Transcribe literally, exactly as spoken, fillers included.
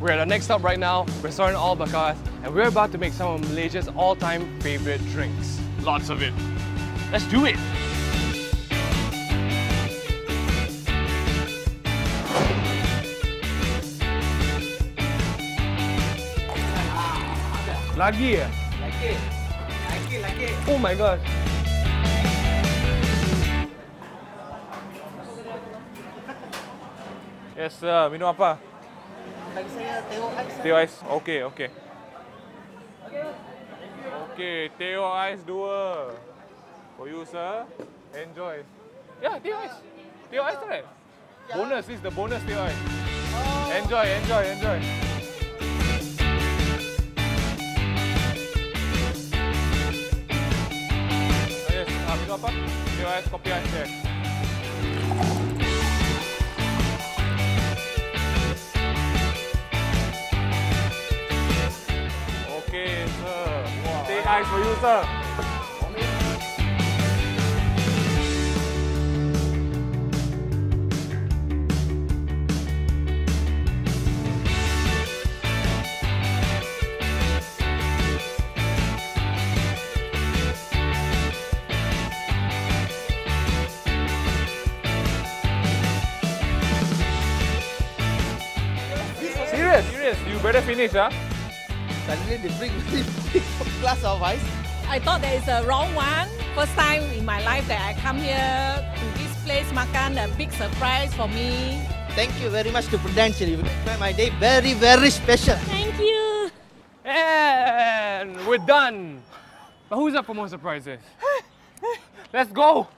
We're at our next stop right now, Restaurant Al Bakar, and we're about to make some of Malaysia's all-time favourite drinks. Lots of it. Let's do it! Lagi ya? Lagi. Lagi, lagi. Oh my god. Yes, sir. Minum apa? Bagi saya teh ais. Teh ais. Okay, okay. Okay. Okay, teh ais dua. For you, sir. Enjoy. Yeah, teh ais. Teh ais, right? Bonus. This is the bonus teh ais. Enjoy, enjoy, enjoy. Yes, minum apa? Teh ais, kopi ais, sir. Nice for you, sir. Serious? Serious? You better finish, huh? Suddenly they bring me a glass of ice. I thought that is a wrong one. First time in my life that I come here to this place, makan, a big surprise for me. Thank you very much to Prudential. You made my day very, very special. Thank you. And we're done. But who's up for more surprises? Let's go.